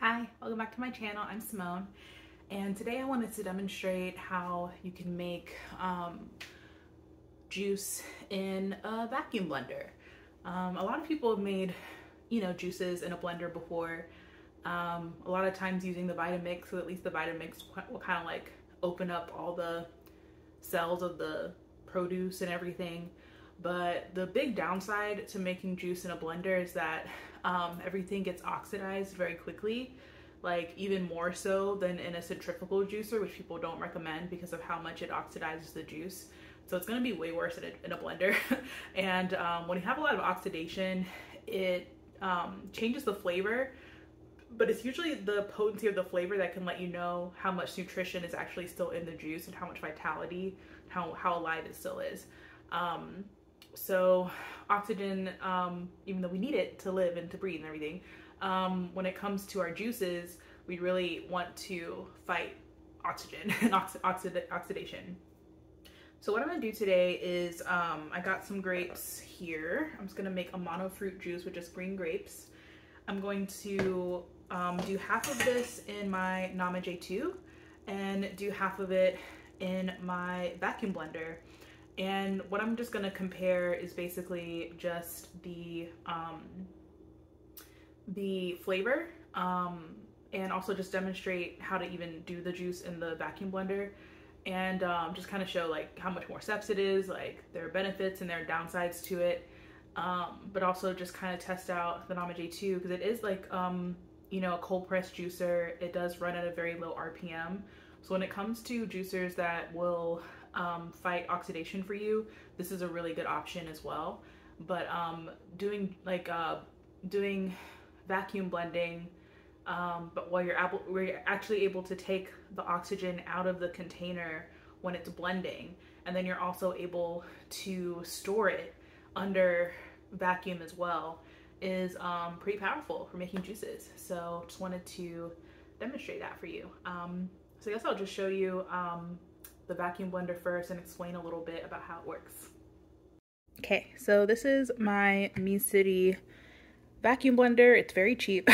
Hi, welcome back to my channel. I'm Simone, and today I wanted to demonstrate how you can make juice in a vacuum blender. A lot of people have made, you know, juices in a blender before. A lot of times using the Vitamix, so at least the Vitamix will kind of like open up all the cells of the produce and everything. But the big downside to making juice in a blender is that everything gets oxidized very quickly, like even more so than in a centrifugal juicer, which people don't recommend because of how much it oxidizes the juice. So it's gonna be way worse in a blender. And when you have a lot of oxidation, it changes the flavor, but it's usually the potency of the flavor that can let you know how much nutrition is actually still in the juice and how much vitality, how alive it still is. So oxygen, even though we need it to live and to breathe and everything, when it comes to our juices, we really want to fight oxygen and oxidation. So what I'm going to do today is I got some grapes here. I'm just going to make a monofruit juice with just green grapes. I'm going to do half of this in my Nama J2 and do half of it in my vacuum blender. And what I'm just going to compare is basically just the flavor and also just demonstrate how to even do the juice in the vacuum blender, and just kind of show like how much more steps it is, like there are benefits and there are downsides to it, but also just kind of test out the Nama J2 because it is like, you know, a cold press juicer. It does run at a very low RPM. So when it comes to juicers that will fight oxidation for you, this is a really good option as well. But doing vacuum blending, but where you're actually able to take the oxygen out of the container when it's blending, and then you're also able to store it under vacuum as well, is pretty powerful for making juices. So just wanted to demonstrate that for you. So I guess I'll just show you the vacuum blender first and explain a little bit about how it works. Okay, so this is my Mecity vacuum blender. It's very cheap.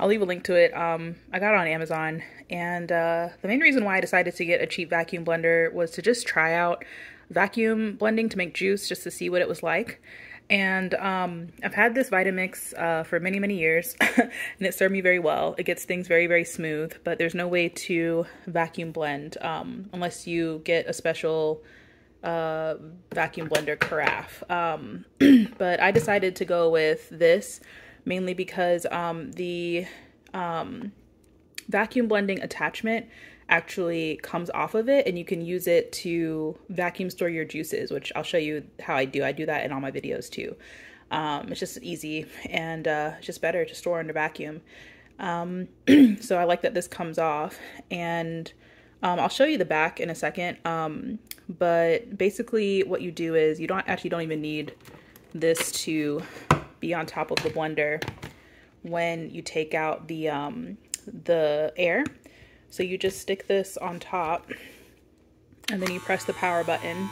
I'll leave a link to it. I got it on Amazon, and the main reason why I decided to get a cheap vacuum blender was to just try out vacuum blending to make juice, just to see what it was like. And I've had this Vitamix for many, many years, and it served me very well. It gets things very, very smooth, but there's no way to vacuum blend unless you get a special vacuum blender carafe. But I decided to go with this mainly because the vacuum blending attachment actually comes off of it, and you can use it to vacuum store your juices, which I'll show you how I do. I do that in all my videos too. It's just easy, and it's just better to store under vacuum. So I like that this comes off, and I'll show you the back in a second. But basically what you do is you don't even need this to be on top of the blender when you take out the air. So you just stick this on top, and then you press the power button,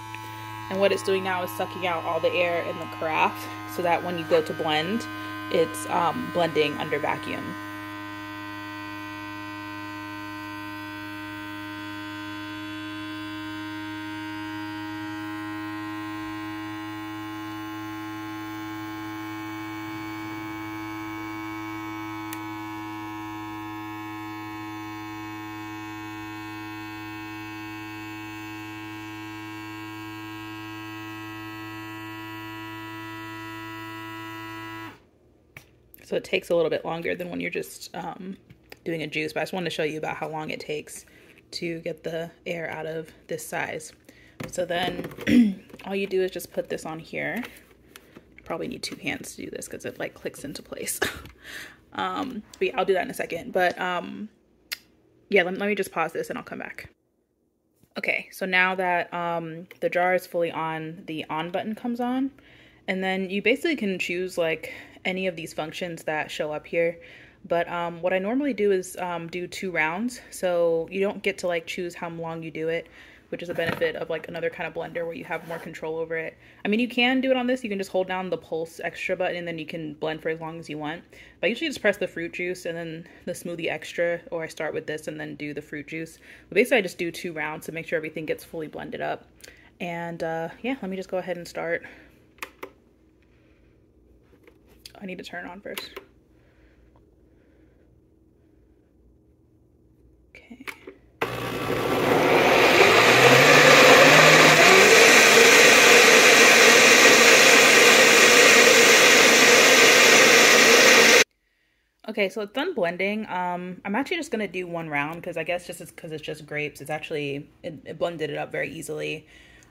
and what it's doing now is sucking out all the air in the carafe so that when you go to blend, it's blending under vacuum. So it takes a little bit longer than when you're just doing a juice, but I just wanted to show you about how long it takes to get the air out of this size. So then all you do is just put this on here. Probably need two hands to do this because it like clicks into place. But yeah, I'll do that in a second. But yeah, let me just pause this and I'll come back. Okay, so now that the jar is fully on, the on button comes on, and then you basically can choose like any of these functions that show up here. But what I normally do is do 2 rounds, so you don't get to like choose how long you do it. which is a benefit of like another kind of blender where you have more control over it. I mean, you can do it on this. You can just hold down the pulse extra button and then you can blend for as long as you want. But I usually just press the fruit juice and then the smoothie extra, or I start with this and then do the fruit juice. But basically I just do 2 rounds to make sure everything gets fully blended up. And yeah, let me just go ahead and start. I need to turn it on first. Okay. Okay, so it's done blending. I'm actually just gonna do 1 round because I guess just because it's just grapes, it's actually, it blended it up very easily.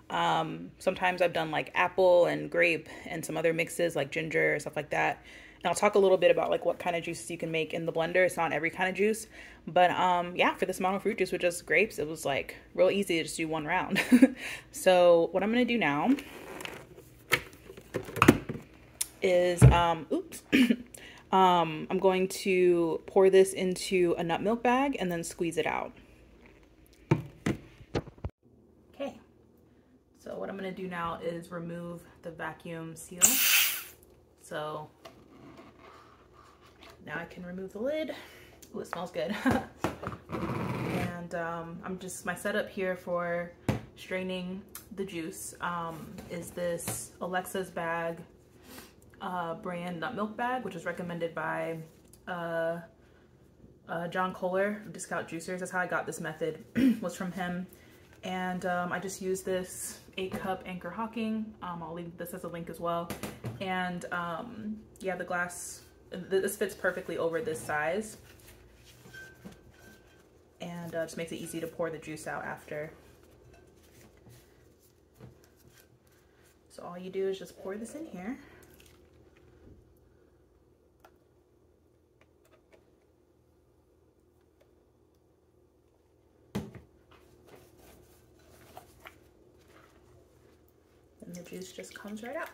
Sometimes I've done like apple and grape and some other mixes like ginger or stuff like that. And I'll talk a little bit about like what kind of juices you can make in the blender. It's not every kind of juice, but yeah, for this mono fruit juice with just grapes, it was like real easy to just do 1 round. So what I'm gonna do now is, oops, I'm going to pour this into a nut milk bag and then squeeze it out. Okay, so what I'm gonna do now is remove the vacuum seal. So now I can remove the lid. Ooh, it smells good. And I'm just, my setup here for straining the juice is this Alexa's bag, brand nut milk bag, which is recommended by John Kohler of Discount Juicers. That's how I got this method, was from him. And I just use this 8-cup Anchor Hocking. I'll leave this as a link as well. And yeah, the glass, this fits perfectly over this size, and just makes it easy to pour the juice out after. So all you do is just pour this in here. And the juice just comes right out.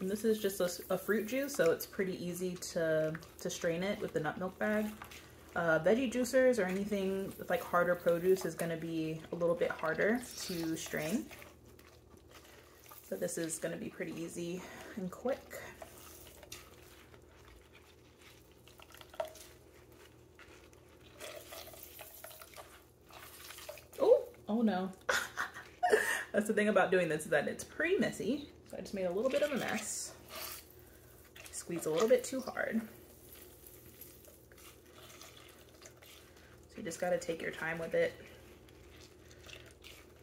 And this is just a fruit juice, so it's pretty easy to strain it with the nut milk bag. Veggie juicers or anything with like harder produce is gonna be a little bit harder to strain. So this is gonna be pretty easy and quick. Oh, oh no. That's the thing about doing this, is that it's pretty messy. So I just made a little bit of a mess. Squeeze a little bit too hard. So you just gotta take your time with it.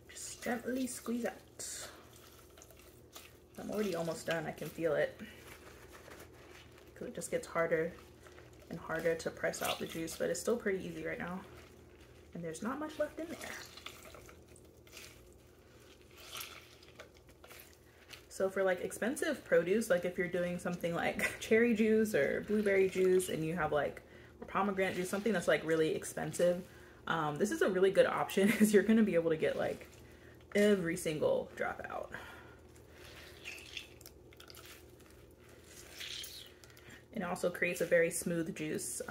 Just gently squeeze out. I'm already almost done, I can feel it. 'Cause it just gets harder and harder to press out the juice, but it's still pretty easy right now. And there's not much left in there. So for like expensive produce, like if you're doing something like cherry juice or blueberry juice and you have like pomegranate juice, something that's like really expensive, this is a really good option because you're gonna be able to get like every single drop out. It also creates a very smooth juice,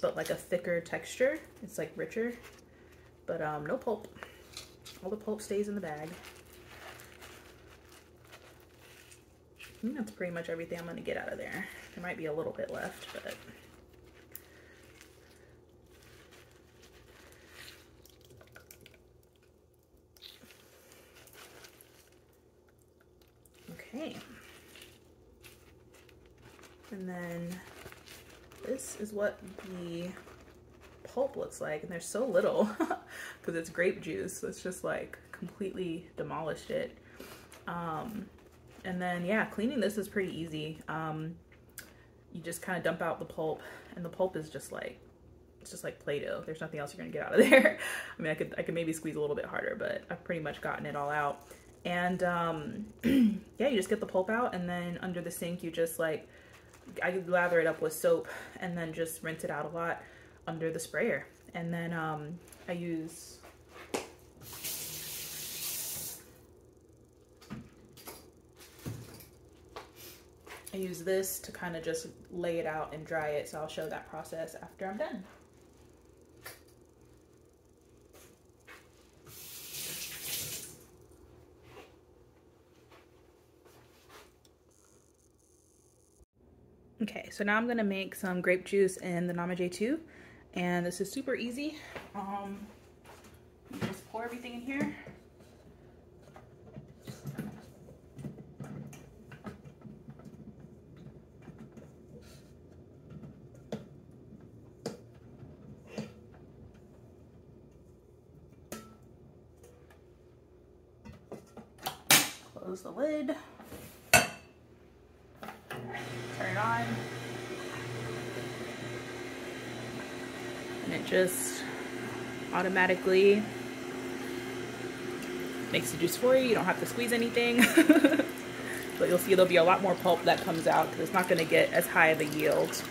but like a thicker texture. It's like richer, but no pulp. All the pulp stays in the bag. I mean, that's pretty much everything I'm gonna get out of there. There might be a little bit left, but. Okay. And then this is what the pulp looks like, and there's so little, because it's grape juice, so it's just like completely demolished it. And then yeah, cleaning this is pretty easy. You just kind of dump out the pulp, and the pulp is just like, it's just like Play-Doh. There's nothing else you're gonna get out of there. I mean, I could maybe squeeze a little bit harder, but I've pretty much gotten it all out. And yeah, you just get the pulp out, and then under the sink, you just like, I could lather it up with soap and then just rinse it out a lot under the sprayer. And then I use, this to kind of just lay it out and dry it. So I'll show that process after I'm done. Okay, so now I'm gonna make some grape juice in the Nama J2, and this is super easy. You just pour everything in here. Close the lid. Turn it on, and it just automatically makes the juice for you. You don't have to squeeze anything, but you'll see there'll be a lot more pulp that comes out because it's not going to get as high of a yield.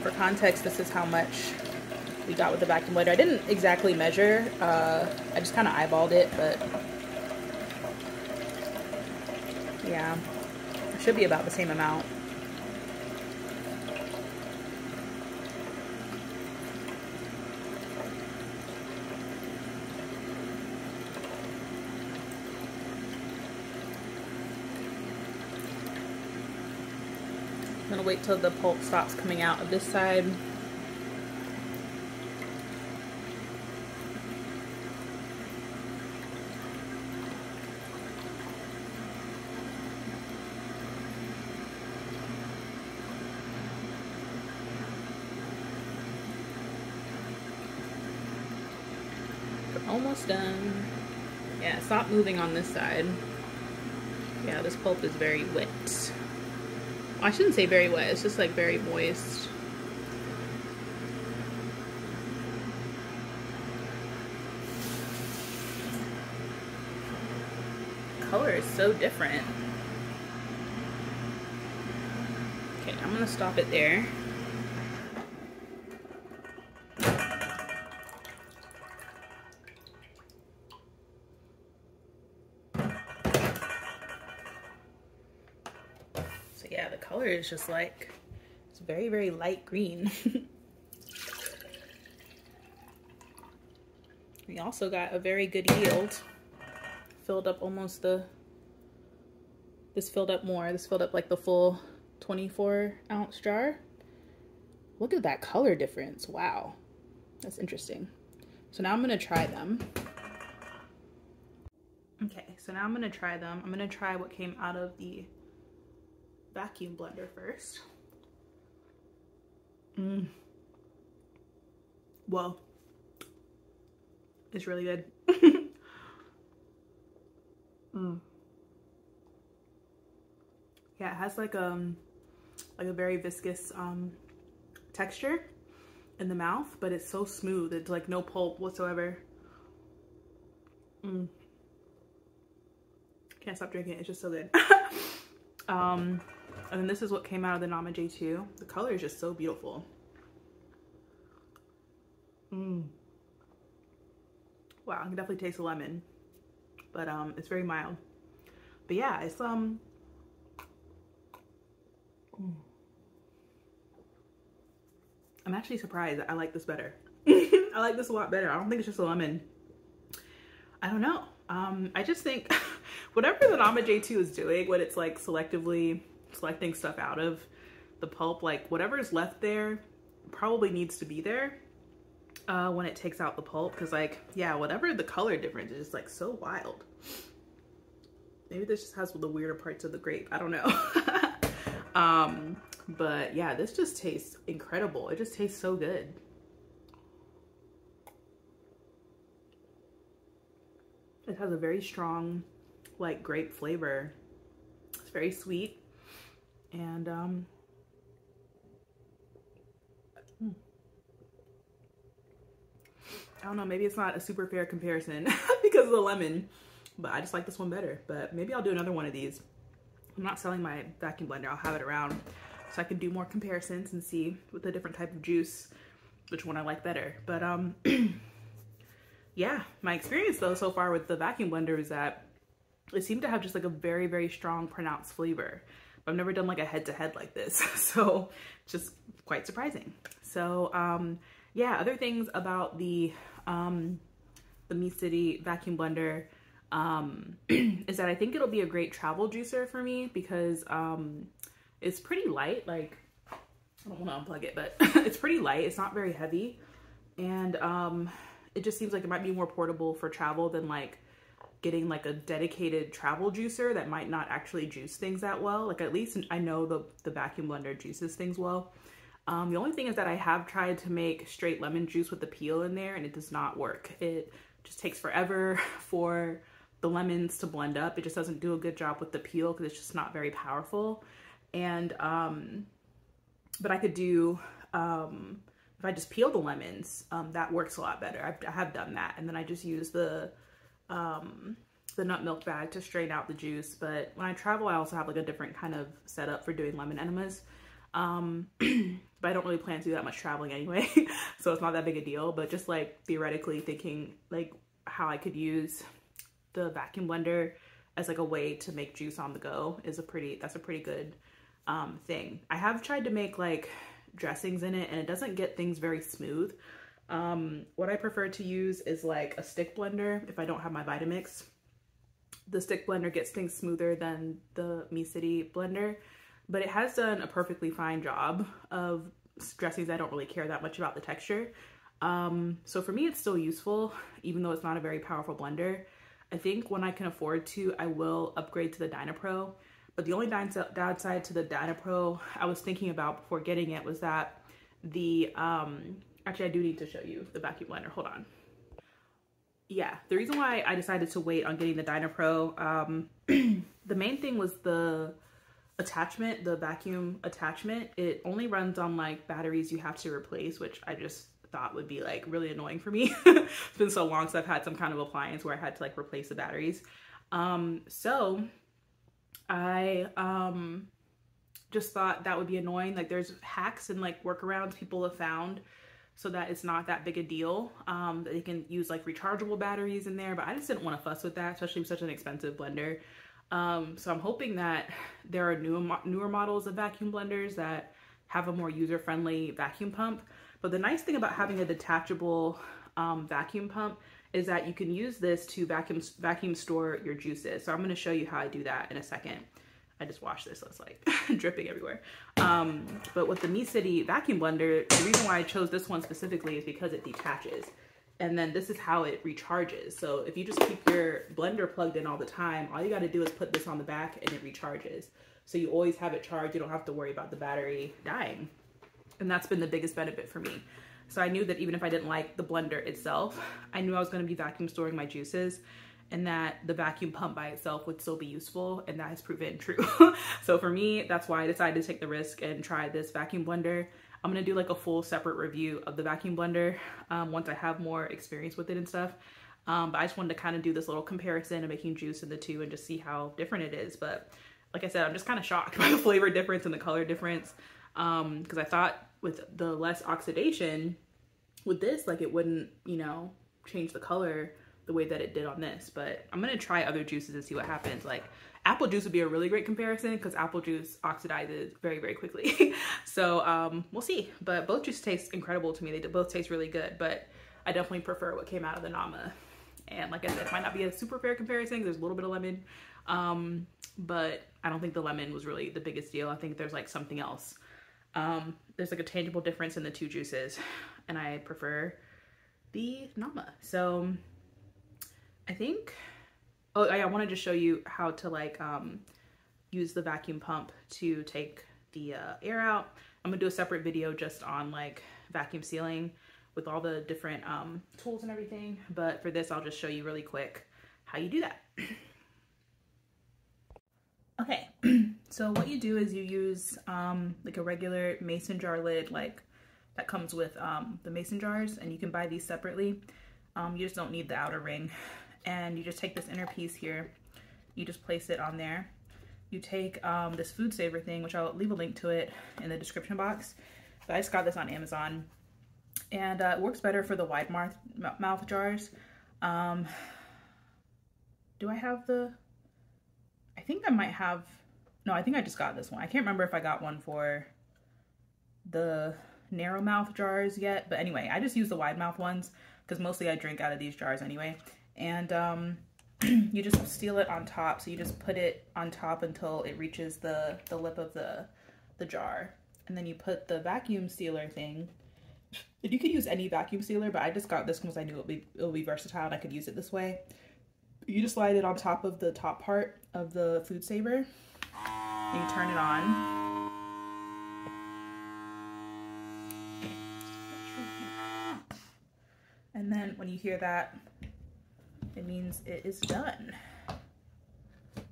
For context, this is how much we got with the vacuum blender. I didn't exactly measure, I just kind of eyeballed it, but yeah, it should be about the same amount. I'm gonna wait till the pulp stops coming out of this side. We're almost done. Yeah, it's not moving on this side. Yeah, this pulp is very wet. I shouldn't say very wet, it's just like very moist. The color is so different. Okay, I'm gonna stop it there. Yeah, the color is just like, it's very, very light green. We also got a very good yield. Filled up almost this filled up more. This filled up like the full 24-ounce jar. Look at that color difference. Wow, that's interesting. So now I'm gonna try them. Okay, so now I'm gonna try them. I'm gonna try what came out of the vacuum blender first. Well, it's really good. Yeah, it has like a very viscous texture in the mouth, but it's so smooth. It's like no pulp whatsoever. Can't stop drinking it. It's just so good. And then this is what came out of the Nama J2. The color is just so beautiful. Wow, I can definitely taste the lemon, but it's very mild. But yeah, it's I'm actually surprised that I like this better. I like this a lot better. I don't think it's just a lemon. I don't know. I just think whatever the Nama J2 is doing, when it's like selectively selecting stuff out of the pulp, like whatever is left there probably needs to be there when it takes out the pulp, because like, yeah, whatever the color difference is, like so wild. Maybe this just has the weirder parts of the grape, I don't know. But yeah, this just tastes incredible. It just tastes so good. It has a very strong like grape flavor. It's very sweet. And I don't know, maybe it's not a super fair comparison because of the lemon, but I just like this one better. But maybe I'll do another one of these. I'm not selling my vacuum blender. I'll have it around so I can do more comparisons and see with a different type of juice which one I like better. But yeah, my experience though so far with the vacuum blender is that It seemed to have just like a very, very strong pronounced flavor. I've never done like a head-to-head like this, so just quite surprising. So yeah, other things about the Mecity vacuum blender is that I think it'll be a great travel juicer for me because it's pretty light. Like, I don't want to unplug it, but it's pretty light. It's not very heavy, and it just seems like it might be more portable for travel than like getting like a dedicated travel juicer that might not actually juice things that well. Like, at least I know the vacuum blender juices things well. The only thing is that I have tried to make straight lemon juice with the peel in there, and it does not work. It just takes forever for the lemons to blend up. It just doesn't do a good job with the peel because it's just not very powerful. And but I could do if I just peel the lemons, that works a lot better. I have done that, and then I just use the nut milk bag to strain out the juice. But when I travel, I also have like a different kind of setup for doing lemon enemas. But I don't really plan to do that much traveling anyway, so it's not that big a deal. But just like theoretically thinking like how I could use the vacuum blender as like a way to make juice on the go is a pretty good thing. I have tried to make like dressings in it, and it doesn't get things very smooth. What I prefer to use is like a stick blender if I don't have my Vitamix. The stick blender gets things smoother than the Mecity blender, but it has done a perfectly fine job of dressings. I don't really care that much about the texture. So for me, it's still useful, even though it's not a very powerful blender. I think when I can afford to, I will upgrade to the Dynapro, but the only downside to the Dynapro I was thinking about before getting it was that the, actually, I do need to show you the vacuum blender. Hold on. Yeah, the reason why I decided to wait on getting the Dynapro, the main thing was the attachment, the vacuum attachment. It only runs on like batteries you have to replace, which I just thought would be like really annoying for me. It's been so long since I've had some kind of appliance where I had to like replace the batteries. So I just thought that would be annoying. Like, there's hacks and like workarounds people have found so that it's not that big a deal. They can use like rechargeable batteries in there, but I just didn't want to fuss with that, especially with such an expensive blender. So I'm hoping that there are newer models of vacuum blenders that have a more user-friendly vacuum pump. But the nice thing about having a detachable vacuum pump is that you can use this to vacuum store your juices. So I'm going to show you how I do that in a second. I just washed this, so it's like dripping everywhere. But with the Mecity vacuum blender, the reason why I chose this one specifically is because it detaches. And then this is how it recharges. So if you just keep your blender plugged in all the time, all you got to do is put this on the back and it recharges. So you always have it charged. You don't have to worry about the battery dying. And that's been the biggest benefit for me. So I knew that even if I didn't like the blender itself, I knew I was going to be vacuum storing my juices, and that the vacuum pump by itself would still be useful, and that has proven true. So for me, that's why I decided to take the risk and try this vacuum blender. I'm gonna do like a full separate review of the vacuum blender once I have more experience with it and stuff. But I just wanted to kind of do this little comparison of making juice in the two and just see how different it is. But like I said, I'm just kind of shocked by the flavor difference and the color difference. Because I thought with the less oxidation with this, like it wouldn't, you know, change the color the way that it did on this. But I'm gonna try other juices and see what happens. Like, apple juice would be a really great comparison because apple juice oxidizes very, very quickly. So we'll see. But both juices taste incredible to me. They both taste really good, but I definitely prefer what came out of the Nama. And like I said, it might not be a super fair comparison. There's a little bit of lemon, but I don't think the lemon was really the biggest deal. I think there's like something else. There's like a tangible difference in the two juices, and I prefer the Nama. So I think, oh, I wanted to show you how to like use the vacuum pump to take the air out. I'm gonna do a separate video just on like vacuum sealing with all the different tools and everything. But for this, I'll just show you really quick how you do that. Okay, so what you do is you use like a regular mason jar lid, like that comes with the mason jars, and you can buy these separately. You just don't need the outer ring. And you just take this inner piece here, you just place it on there. You take this FoodSaver thing, which I'll leave a link to it in the description box. But I just got this on Amazon, and it works better for the wide mouth jars. Do I have the I think I might have, no, I think I just got this one. I can't remember if I got one for the narrow mouth jars yet, but anyway, I just use the wide mouth ones because mostly I drink out of these jars anyway. And you just seal it on top. So you just put it on top until it reaches the lip of the jar. And then you put the vacuum sealer thing. You could use any vacuum sealer, but I just got this because I knew it'll be versatile and I could use it this way. You just slide it on top of the top part of the FoodSaver and you turn it on. And then when you hear that, it means it is done.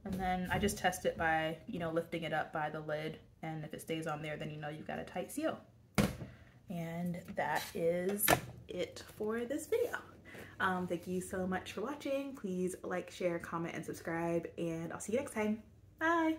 And then I just test it by, you know, lifting it up by the lid. And if it stays on there, then you know you've got a tight seal. And that is it for this video. Thank you so much for watching. Please like, share, comment, and subscribe. And I'll see you next time. Bye.